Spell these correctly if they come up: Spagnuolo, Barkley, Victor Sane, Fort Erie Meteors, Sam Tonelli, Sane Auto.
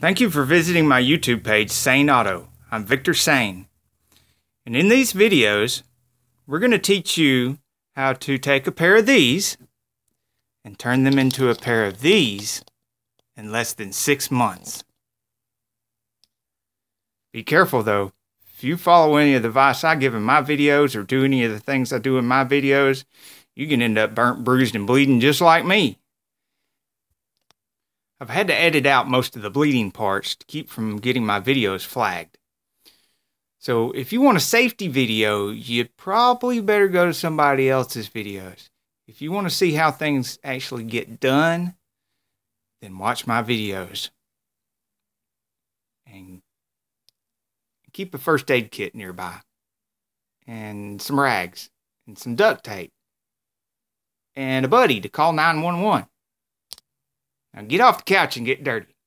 Thank you for visiting my YouTube page, Sane Auto. I'm Victor Sane. And in these videos, we're going to teach you how to take a pair of these and turn them into a pair of these in less than 6 months. Be careful though. If you follow any of the advice I give in my videos or do any of the things I do in my videos, you can end up burnt, bruised, and bleeding just like me. I've had to edit out most of the bleeding parts to keep from getting my videos flagged. So if you want a safety video, you'd probably better go to somebody else's videos. If you want to see how things actually get done, then watch my videos. And keep a first aid kit nearby. And some rags. And some duct tape. And a buddy to call 911. Now get off the couch and get dirty.